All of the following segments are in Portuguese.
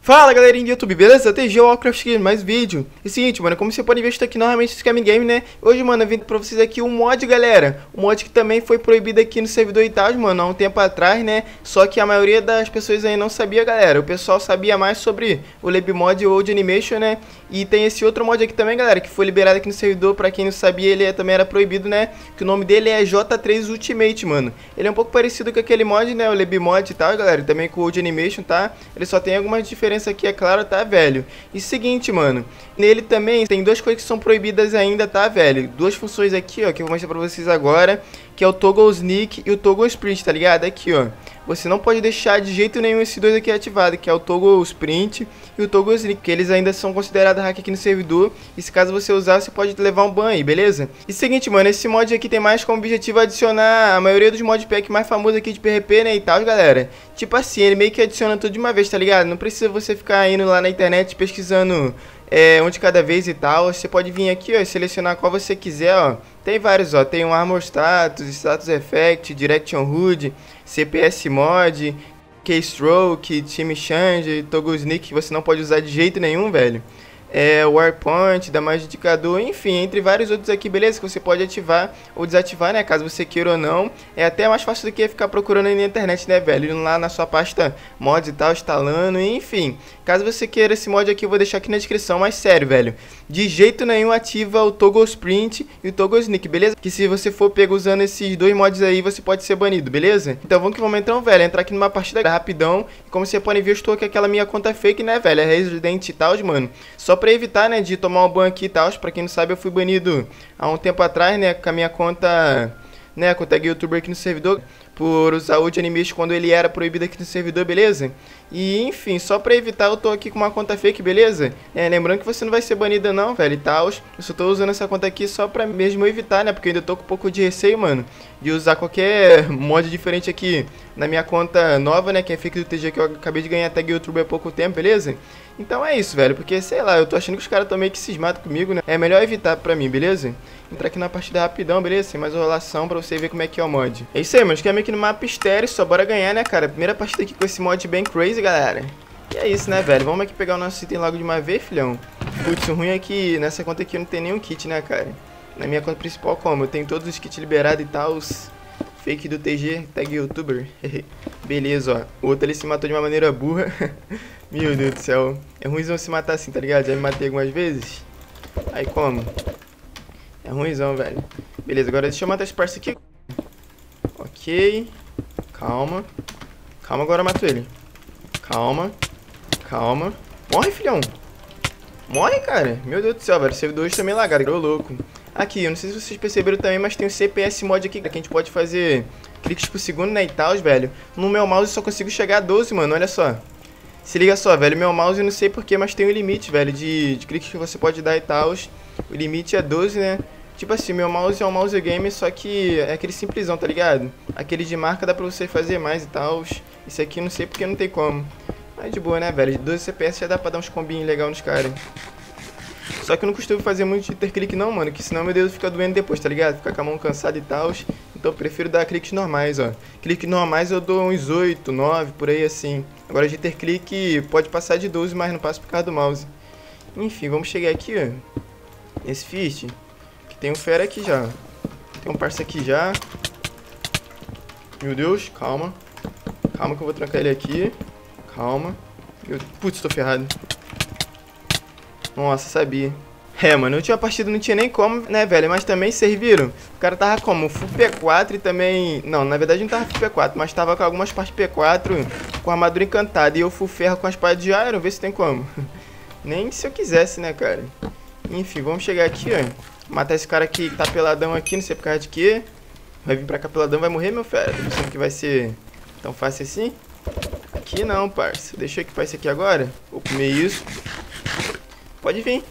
Fala galerinha do YouTube, beleza? TG Walcraft aqui, mais vídeo. E seguinte, mano, como você pode ver, estou aqui novamente no Sky Game, né? Hoje, mano, eu vim pra vocês aqui um mod, galera. Um mod que também foi proibido aqui no servidor Itaz, mano, há um tempo atrás, né? Só que a maioria das pessoas aí não sabia, galera. O pessoal sabia mais sobre o Lebmod ou de Animation, né? E tem esse outro mod aqui também, galera, que foi liberado aqui no servidor. Pra quem não sabia, ele também era proibido, né? Que o nome dele é J3 Ultimate, mano. Ele é um pouco parecido com aquele mod, né? O Lebmod e tal, galera. Também com o de Animation, tá? Ele só tem algumas diferenças aqui, é claro, tá, velho? E seguinte, mano, nele também tem duas coisas que são proibidas ainda, tá, velho? Duas funções aqui, ó, que eu vou mostrar pra vocês agora, que é o Toggle Sneak e o Toggle Sprint, tá ligado? Aqui, ó, você não pode deixar de jeito nenhum esses dois aqui ativados, que é o Toggle Sprint e o Toggle Sneak, que eles ainda são considerados hack aqui no servidor, e se caso você usar, você pode levar um ban aí, beleza? E seguinte, mano, esse mod aqui tem mais como objetivo adicionar a maioria dos modpacks mais famosos aqui de PVP, né, e tal, galera. Tipo assim, ele meio que adiciona tudo de uma vez, tá ligado? Não precisa você ficar indo lá na internet pesquisando um de cada vez e tal. Você pode vir aqui, ó, e selecionar qual você quiser, ó. Tem vários, ó, tem um Armor Status, Status Effect, Direction HUD, CPS Mod, Keystroke, Team Change, Toggle Sneak, que você não pode usar de jeito nenhum, velho. Warpoint, dá mais de indicador, enfim, entre vários outros aqui, beleza? Que você pode ativar ou desativar, né? Caso você queira ou não. É até mais fácil do que ficar procurando aí na internet, né, velho? Indo lá na sua pasta mods e tal, instalando, enfim. Caso você queira esse mod aqui, eu vou deixar aqui na descrição, mas sério, velho, de jeito nenhum ativa o Toggle Sprint e o Toggle Sneak, beleza? Que se você for pego usando esses dois mods aí, você pode ser banido, beleza? Então vamos que vamos então, velho, entrar aqui numa partida rapidão. Como você pode ver, eu estou aqui aquela minha conta fake, né, velho? É Resident Tals, mano. Só pra evitar, né, de tomar um ban aqui e tal. Pra quem não sabe, eu fui banido há um tempo atrás, né, com a minha conta, né, com o Tag YouTuber aqui no servidor, por usar o de Animation quando ele era proibido aqui no servidor, beleza? E, enfim, só pra evitar, eu tô aqui com uma conta fake, beleza? Lembrando que você não vai ser banida não, velho, e tal. Eu só tô usando essa conta aqui só pra mesmo evitar, né, porque eu ainda tô com um pouco de receio, mano, de usar qualquer mod diferente aqui na minha conta nova, né, que é fake do TG, que eu acabei de ganhar Tag YouTuber há pouco tempo, beleza? Então é isso, velho, porque, sei lá, eu tô achando que os caras estão meio que cismados comigo, né? É melhor evitar pra mim, beleza? Entrar aqui na partida rapidão, beleza? Sem mais enrolação, pra você ver como é que é o mod. É isso aí, mano, que é meio que no mapa estéreo, só bora ganhar, né, cara? Primeira partida aqui com esse mod bem crazy, galera. E é isso, né, velho? Vamos aqui pegar o nosso item logo de uma vez, filhão. Putz, o ruim é que nessa conta aqui eu não tenho nenhum kit, né, cara? Na minha conta principal, como? Eu tenho todos os kits liberados e tal, os fake do TG, Tag YouTuber. Beleza, ó. O outro ali se matou de uma maneira burra. Meu Deus do céu. É ruimzão se matar assim, tá ligado? Já me matei algumas vezes. Aí como? É ruimzão, velho. Beleza, agora deixa eu matar esse parça aqui. Ok. Calma. Calma, agora eu mato ele. Calma. Calma. Morre, filhão. Morre, cara. Meu Deus do céu, velho. O servidor hoje tá meio lagado. Ô, louco. Aqui, eu não sei se vocês perceberam também, mas tem o CPS mod aqui, que a gente pode fazer cliques por segundo, né, e tal, velho. No meu mouse eu só consigo chegar a 12, mano. Olha só. Se liga só, velho, meu mouse eu não sei porquê, mas tem um limite, velho, de cliques que você pode dar e tal. O limite é 12, né? Tipo assim, meu mouse é um mouse game, só que é aquele simplesão, tá ligado? Aquele de marca dá pra você fazer mais e tal. Esse aqui eu não sei porque não tem como. Mas de boa, né, velho? De 12 CPS já dá pra dar uns combinhos legais nos caras. Só que eu não costumo fazer muito de interclique não, mano, que senão meu dedo fica doendo depois, tá ligado? Fica com a mão cansada e tal. Então eu prefiro dar cliques normais, ó. Cliques normais eu dou uns 8, 9, por aí assim. Agora de interclique pode passar de 12, mas não passa por causa do mouse. Enfim, vamos chegar aqui, ó, nesse feast, que tem um fera aqui já. Tem um parça aqui já. Meu Deus, calma. Calma que eu vou trancar ele aqui. Calma. Putz, tô ferrado. Nossa, sabia. É, mano, a última partida não tinha nem como, né, velho? Mas também serviram. O cara tava como? Full P4 e também... Não, na verdade não tava full P4, mas tava com algumas partes P4 com armadura encantada. E eu full ferro com a espada de Iron, vê se tem como. Nem se eu quisesse, né, cara? Enfim, vamos chegar aqui, ó. Matar esse cara aqui que tá peladão aqui, não sei por causa de quê. Vai vir pra cá peladão, vai morrer, meu fera. Não sei que vai ser tão fácil assim. Aqui não, parça. Deixa eu equipar isso aqui agora. Vou comer isso. Pode vir.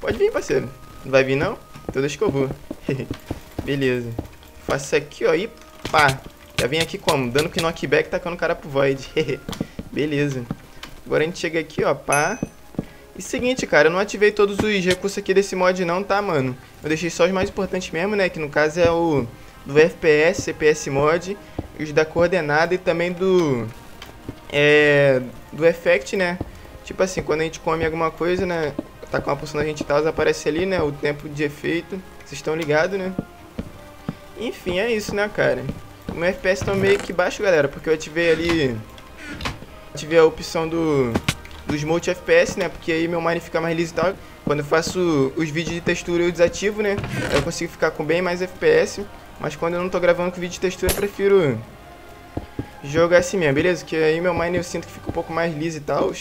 Pode vir, parceiro. Não vai vir, não? Então deixa que eu vou. Beleza. Faço isso aqui, ó. E pá. Já vem aqui como? Dando knockback, tacando o cara pro void. Beleza. Agora a gente chega aqui, ó, pá. E seguinte, cara, eu não ativei todos os recursos aqui desse mod não, tá, mano? Eu deixei só os mais importantes mesmo, né? Que no caso é o do FPS, CPS mod, os da coordenada e também do... do effect, né? Tipo assim, quando a gente come alguma coisa, né? Tá com uma poção da gente e tal, aparece ali, né? O tempo de efeito. Vocês estão ligados, né? Enfim, é isso, né, cara? O meu FPS tá meio que baixo, galera, porque eu ativei ali... Ativei a opção dos multi FPS, né? Porque aí meu Mine fica mais liso e tal. Quando eu faço os vídeos de textura eu desativo, né? Eu consigo ficar com bem mais FPS. Mas quando eu não tô gravando com vídeo de textura eu prefiro jogar assim mesmo, beleza? Que aí meu Mine eu sinto que fica um pouco mais liso e tal.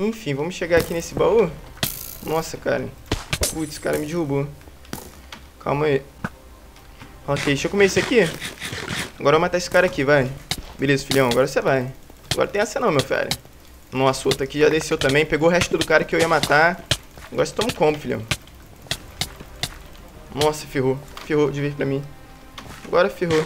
Enfim, vamos chegar aqui nesse baú. Nossa, cara. Putz, esse cara me derrubou. Calma aí. Ok, deixa eu comer isso aqui. Agora eu vou matar esse cara aqui, vai. Beleza, filhão, agora você vai. Agora tem essa não, meu cara. Nossa, o outro aqui já desceu também. Pegou o resto do cara que eu ia matar. Agora você toma um combo, filhão. Nossa, ferrou. Ferrou de vez pra mim. Agora ferrou.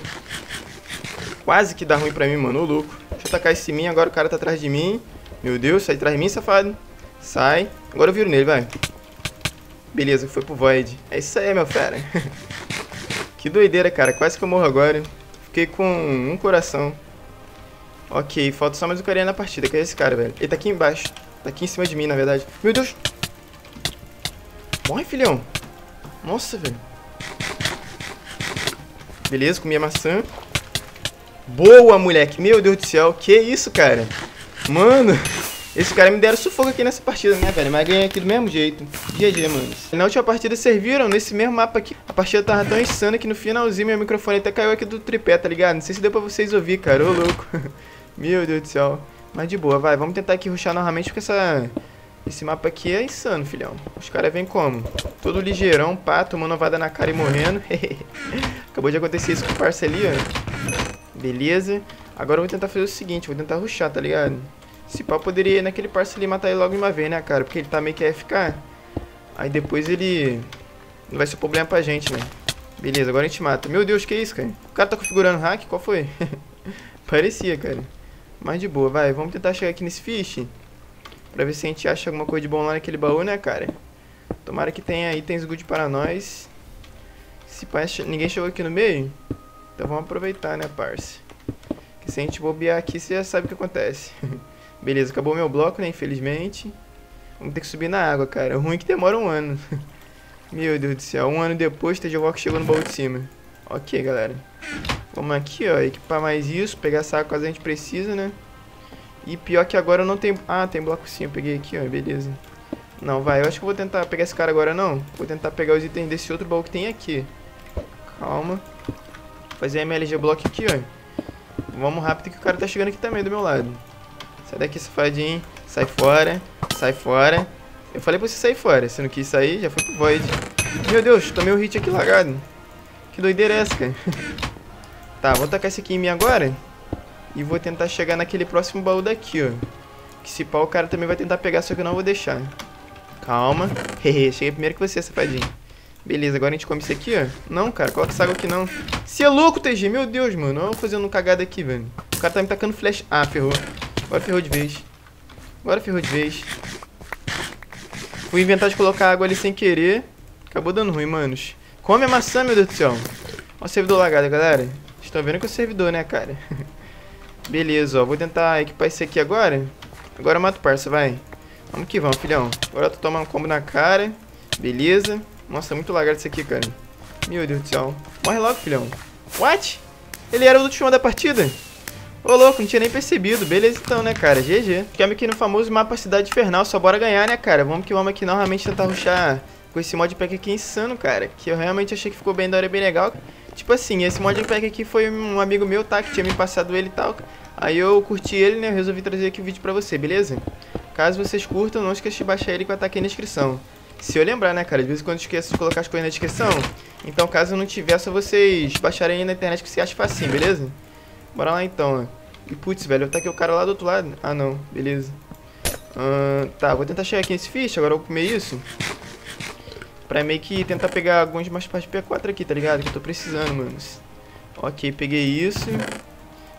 Quase que dá ruim pra mim, mano. Ô, louco. Deixa eu tacar esse em mim. Agora o cara tá atrás de mim. Meu Deus, sai atrás de mim, safado. Sai. Agora eu viro nele, vai. Beleza, foi pro void. É isso aí, meu cara. Que doideira, cara. Quase que eu morro agora. Fiquei com um coração. Ok, falta só mais um carinha na partida. Que é esse cara, velho? Ele tá aqui embaixo. Tá aqui em cima de mim, na verdade. Meu Deus. Morre, filhão. Nossa, velho. Beleza, comi a maçã. Boa, moleque. Meu Deus do céu. Que isso, cara? Mano, esse cara me deram sufoco aqui nessa partida, né, velho? Mas ganhei aqui do mesmo jeito. GG, mano. Na última partida vocês viram, nesse mesmo mapa aqui, a partida tava tão insana que no finalzinho meu microfone até caiu aqui do tripé, tá ligado? Não sei se deu pra vocês ouvir, cara. Ô, louco. Meu Deus do céu. Mas de boa, vai. Vamos tentar aqui rushar novamente porque esse mapa aqui é insano, filhão. Os caras vêm como? Todo ligeirão, pá, tomando ovada na cara e morrendo. Acabou de acontecer isso com o parça ali, ó. Beleza. Agora eu vou tentar fazer o seguinte, vou tentar rushar, tá ligado? Se pá, eu poderia ir naquele parça ali e matar ele logo de uma vez, né, cara? Porque ele tá meio que AFK. Aí depois ele... Não vai ser problema pra gente, né? Beleza, agora a gente mata. Meu Deus, que isso, cara? O cara tá configurando hack? Qual foi? Parecia, cara. Mas de boa, vai. Vamos tentar chegar aqui nesse fish. Pra ver se a gente acha alguma coisa de bom lá naquele baú, né, cara? Tomara que tenha itens good para nós. Se pá, ninguém chegou aqui no meio? Então vamos aproveitar, né, parça? Que se a gente bobear aqui, você já sabe o que acontece. Beleza, acabou meu bloco, né? Infelizmente. Vamos ter que subir na água, cara. O ruim é que demora um ano. Meu Deus do céu. Um ano depois, o TGVOC chegou no baú de cima. Ok, galera. Vamos aqui, ó. Equipar mais isso. Pegar essa água caso a gente precisa, né? E pior que agora eu não tenho... Ah, tem bloco sim. Eu peguei aqui, ó. Beleza. Não, vai. Eu acho que eu vou tentar pegar esse cara agora, não. Vou tentar pegar os itens desse outro baú que tem aqui. Calma. Fazer MLG bloco aqui, ó. Vamos rápido que o cara tá chegando aqui também do meu lado. Sai daqui, safadinho. Sai fora. Sai fora. Eu falei pra você sair fora. Se não quis sair, já foi pro void. Meu Deus, tomei um hit aqui lagado. Que doideira é essa, cara? Tá, vou tacar esse aqui em mim agora. E vou tentar chegar naquele próximo baú daqui, ó. Que se pá, o cara também vai tentar pegar, só que eu não vou deixar. Calma. Cheguei primeiro que você, safadinho. Beleza, agora a gente come isso aqui, ó. Não, cara, coloca essa água aqui não. Você é louco, TG, meu Deus, mano. Olha eu fazendo cagada aqui, velho. O cara tá me tacando flash. Ah, ferrou. Agora ferrou de vez. Agora ferrou de vez. Fui inventar de colocar água ali sem querer. Acabou dando ruim, manos. Come a maçã, meu Deus do céu. Ó o servidor lagado, galera. Vocês estão vendo que é o servidor, né, cara? Beleza, ó, vou tentar equipar isso aqui agora. Agora eu mato o parça, vai. Vamos que vamos, filhão. Agora eu tô tomando um combo na cara. Beleza. Nossa, é muito lagado isso aqui, cara. Meu Deus do céu. Morre logo, filhão. What? Ele era o último da partida? Ô, louco, não tinha nem percebido. Beleza então, né, cara? GG. Ficamos aqui no famoso mapa Cidade Infernal. Só bora ganhar, né, cara? Vamos que vamos aqui novamente tentar rushar com esse modpack aqui insano, cara. Que eu realmente achei que ficou bem da hora e bem legal. Tipo assim, esse modpack aqui foi um amigo meu, tá? Que tinha me passado ele e tal. Aí eu curti ele, né? Eu resolvi trazer aqui o vídeo pra você, beleza? Caso vocês curtam, não esqueça de baixar ele que vai estar aqui na descrição. Se eu lembrar, né, cara? De vez em quando eu esqueço de colocar as coisas na descrição. Então, caso eu não tiver, é só vocês baixarem aí na internet que você acha facinho, beleza? Bora lá, então, ó. E, putz, velho, tá aqui o cara lá do outro lado. Ah, não. Beleza. Tá, vou tentar chegar aqui nesse fish. Agora eu vou comer isso. Pra meio que tentar pegar algumas mais partes de P4 aqui, tá ligado? Que eu tô precisando, mano. Ok, peguei isso.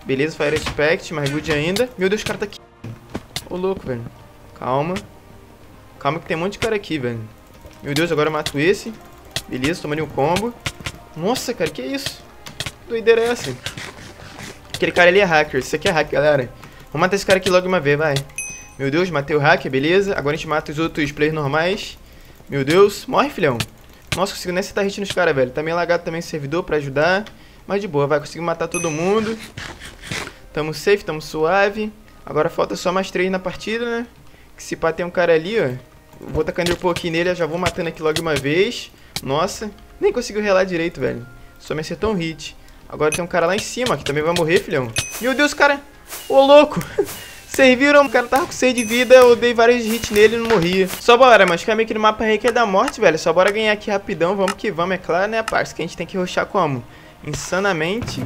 Beleza, Fire Aspect, mais good ainda. Meu Deus, o cara tá aqui. Ô, louco, velho. Calma. Calma que tem um monte de cara aqui, velho. Meu Deus, agora eu mato esse. Beleza, tomando um combo. Nossa, cara, que isso? Que doideira é essa? Aquele cara ali é hacker. Isso aqui é hacker, galera. Vamos matar esse cara aqui logo uma vez, vai. Meu Deus, matei o hacker, beleza. Agora a gente mata os outros players normais. Meu Deus, morre, filhão. Nossa, consigo nem acertar hit nos caras, velho. Tá meio lagado também o servidor pra ajudar. Mas de boa, vai, conseguir matar todo mundo. Tamo safe, tamo suave. Agora falta só mais 3 na partida, né? Que se pá tem um cara ali, ó. Vou tacando um pouquinho nele, já vou matando aqui logo uma vez. Nossa, nem conseguiu relar direito, velho. Só me acertou um hit. Agora tem um cara lá em cima, que também vai morrer, filhão. Meu Deus, cara. Ô, louco. Vocês viram? O cara tava com 6 de vida, eu dei vários hits nele e não morria. Só bora, mas fica meio que no mapa aí que é da morte, velho. Só bora ganhar aqui rapidão, vamos que vamos, é claro, né, parça? Que a gente tem que rushar como? Insanamente.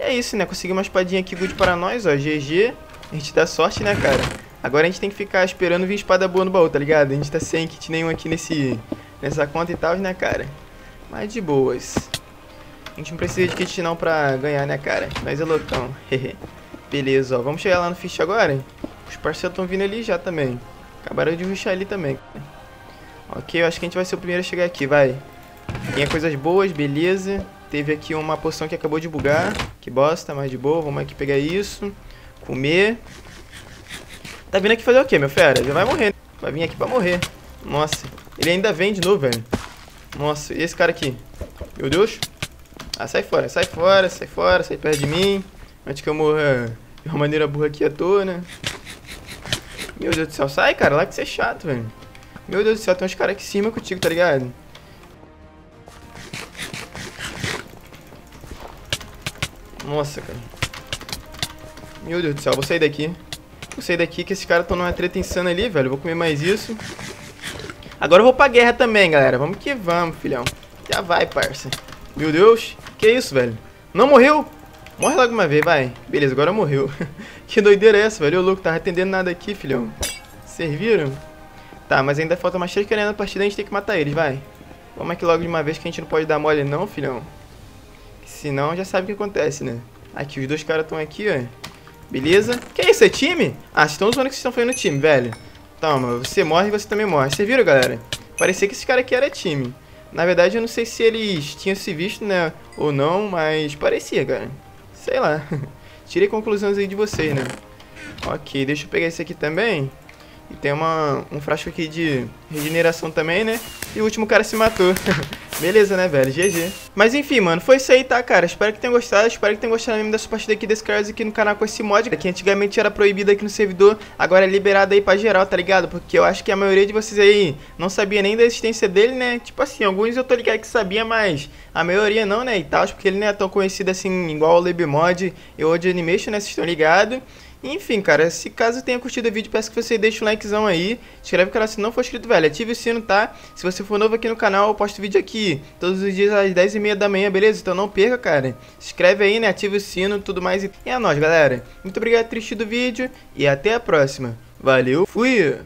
E é isso, né? Consegui uma espadinha aqui good para nós, ó. GG. A gente dá sorte, né, cara? Agora a gente tem que ficar esperando vir espada boa no baú, tá ligado? A gente tá sem kit nenhum aqui nessa conta e tal, né, cara? Mas de boas. A gente não precisa de kit não pra ganhar, né, cara? Mas é loucão. Hehe. Beleza, ó. Vamos chegar lá no fish agora? Os parceiros estão vindo ali já também. Acabaram de rushar ali também. Ok, eu acho que a gente vai ser o primeiro a chegar aqui, vai. Tem coisas boas, beleza. Teve aqui uma poção que acabou de bugar. Que bosta, mas de boa. Vamos aqui pegar isso. Comer. Tá vindo aqui fazer o quê, meu fera? Já vai morrer, né? Vai vir aqui pra morrer. Nossa. Ele ainda vem de novo, velho. Nossa, e esse cara aqui? Meu Deus. Ah, sai fora, sai fora, sai fora. Sai perto de mim. Antes que eu morra de uma maneira burra aqui à toa, né? Meu Deus do céu, sai, cara. Lá que você é chato, velho. Meu Deus do céu, tem uns caras aqui em cima contigo, tá ligado? Nossa, cara. Meu Deus do céu, vou sair daqui. Vou sair daqui que esses caras estão numa treta insana ali, velho. Vou comer mais isso. Agora eu vou pra guerra também, galera. Vamos que vamos, filhão. Já vai, parça. Meu Deus. Que isso, velho? Não morreu? Morre logo uma vez, vai. Beleza, agora morreu. Que doideira é essa, velho? Ô, louco, tava atendendo nada aqui, filhão. Serviram? Tá, mas ainda falta mais 3 carinhas na partida, a gente tem que matar eles, vai. Vamos aqui logo de uma vez que a gente não pode dar mole não, filhão. Senão já sabe o que acontece, né? Aqui, os 2 caras estão aqui, ó. Beleza. Que isso, é time? Ah, vocês estão zoando que vocês estão fazendo time, velho. Toma, você morre e você também morre. Vocês viram, galera? Parecia que esse cara aqui era time. Na verdade, eu não sei se eles tinham se visto, né? Ou não, mas parecia, cara. Sei lá. Tirei conclusões aí de vocês, né? Ok, deixa eu pegar esse aqui também. E tem um frasco aqui de regeneração também, né? E o último cara se matou. Beleza, né, velho? GG. Mas enfim, mano, foi isso aí, tá, cara? Espero que tenham gostado. Espero que tenham gostado mesmo dessa partida aqui desse Cards aqui no canal com esse mod. Que antigamente era proibido aqui no servidor. Agora é liberado aí pra geral, tá ligado? Porque eu acho que a maioria de vocês aí não sabia nem da existência dele, né? Tipo assim, alguns eu tô ligado que sabia, mas a maioria não, né? E tal, porque ele não é tão conhecido assim igual o Lebmod e o de Animation, né? Vocês estão ligados? Enfim, cara, se caso tenha curtido o vídeo, peço que você deixe um likezão aí. Inscreve no canal se não for inscrito, velho. Ative o sino, tá? Se você for novo aqui no canal, eu posto vídeo aqui todos os dias às 10h30 da manhã, beleza? Então não perca, cara. Se inscreve aí, né? Ative o sino, tudo mais. E é nóis, galera. Muito obrigado por ter assistido o vídeo e até a próxima. Valeu, fui!